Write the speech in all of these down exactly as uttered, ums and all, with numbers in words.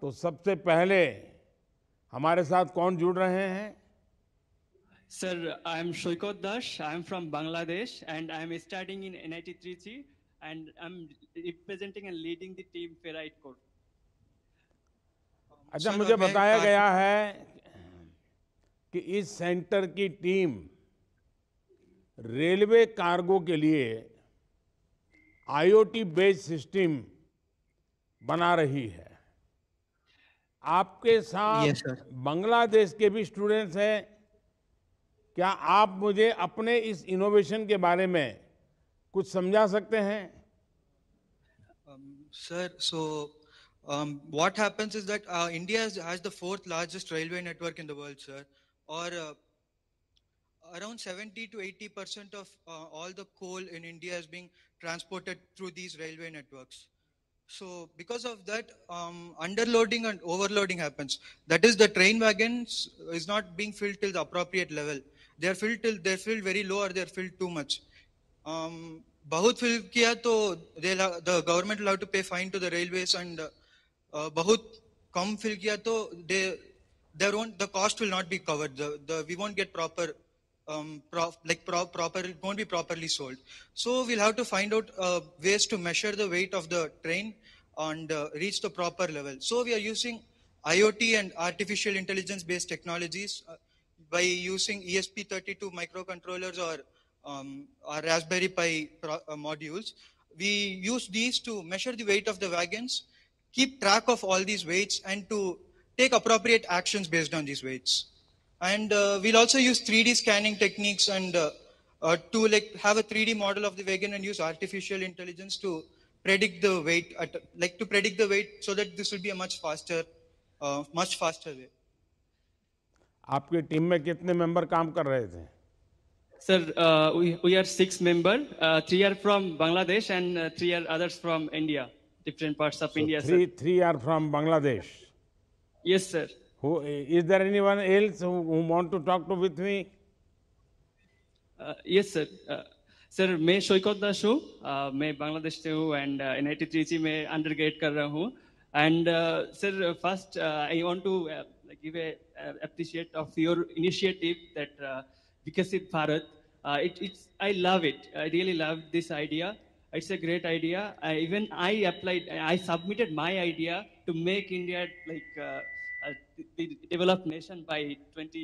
तो सबसे पहले हमारे साथ कौन जुड़ रहे हैं? Sir, I am Shaukat Das. I am from Bangladesh, and I am studying in N I T Trichy, and I am representing and leading the team Ferrite Core. अच्छा मुझे बताया गया है कि इस सेंटर की टीम रेलवे कार्गो के लिए I O T based system बना रही है। आपके साथ बांग्लादेश के भी स्टूडेंट्स हैं। क्या आप मुझे अपने इस इनोवेशन के बारे में कुछ समझा सकते हैं? Sir, so um, what happens is that uh, India has the fourth largest railway network in the world, sir. Or uh, around seventy to eighty percent of uh, all the coal in India is being transported through these railway networks. So because of that, um, underloading and overloading happens. That is, the train wagons is not being filled till the appropriate level. They are filled till they are filled very low, or they are filled too much. Um, bahut fill kiya to the government will have to pay fine to the railways, and uh, bahut kam fill kiya to they their own the cost will not be covered. The, the we won't get proper. Um, prof, like pro, proper, it won't be properly sold. So we'll have to find out uh, ways to measure the weight of the train and uh, reach the proper level. So we are using I O T and artificial intelligence based technologies uh, by using E S P thirty-two microcontrollers or um, our Raspberry Pi pro, uh, modules. We use these to measure the weight of the wagons, keep track of all these weights, and to take appropriate actions based on these weights. And uh, we'll also use three D scanning techniques and uh, uh, to like have a three D model of the wagon and use artificial intelligence to predict the weight, at, like to predict the weight, so that this will be a much faster, uh, much faster way. आपके team में कितने member काम कर रहे थे? Sir, uh, we we are six member. Uh, three are from Bangladesh and uh, three are others from India, different parts of so India. Three sir. three are from Bangladesh. Yes, sir. Who, is there anyone else who, who want to talk to with me? Uh, yes, sir. Uh, sir, मैं Shaukat Das हूँ. मैं बांग्लादेश से हूँ and uh, N I T Trichy में undergrad कर रहा हूँ. And uh, sir, first uh, I want to uh, give a uh, appreciate of your initiative that uh, Vikasit Bharat. Uh, it, it's I love it. I really love this idea. It's a great idea. I, even I applied. I submitted my idea to make India like. Uh, Uh, the developed nation by twenty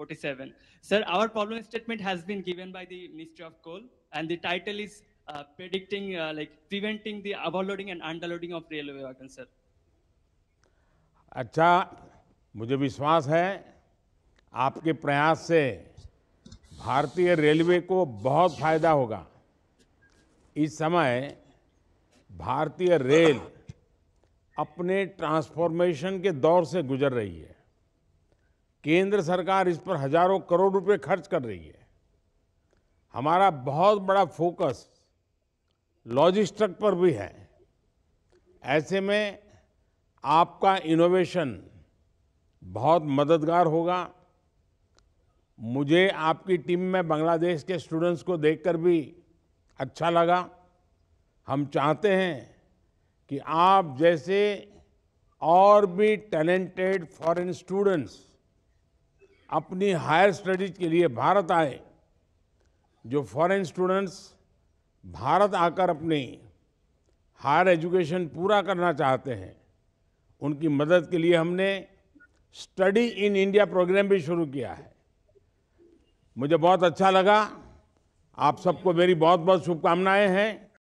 forty-seven. Sir, our problem statement has been given by the Ministry of Coal, and the title is uh, predicting, uh, like preventing the overloading and underloading of railway wagons, sir. अच्छा, मुझे विश्वास है आपके प्रयास से भारतीय railway को बहुत फायदा होगा। इस समय भारतीय रेल अपने ट्रांसफॉर्मेशन के दौर से गुजर रही है। केंद्र सरकार इस पर हजारों करोड़ रुपए खर्च कर रही है। हमारा बहुत बड़ा फोकस लॉजिस्टिक पर भी है। ऐसे में आपका इनोवेशन बहुत मददगार होगा। मुझे आपकी टीम में बांग्लादेश के स्टूडेंट्स को देखकर भी अच्छा लगा। हम चाहते हैं कि आप जैसे और भी टैलेंटेड फॉरेन स्टूडेंट्स अपनी हायर स्टडीज के लिए भारत आए। जो फॉरेन स्टूडेंट्स भारत आकर अपनी हायर एजुकेशन पूरा करना चाहते हैं, उनकी मदद के लिए हमने स्टडी इन इंडिया प्रोग्राम भी शुरू किया है। मुझे बहुत अच्छा लगा। आप सबको मेरी बहुत बहुत शुभकामनाएं हैं।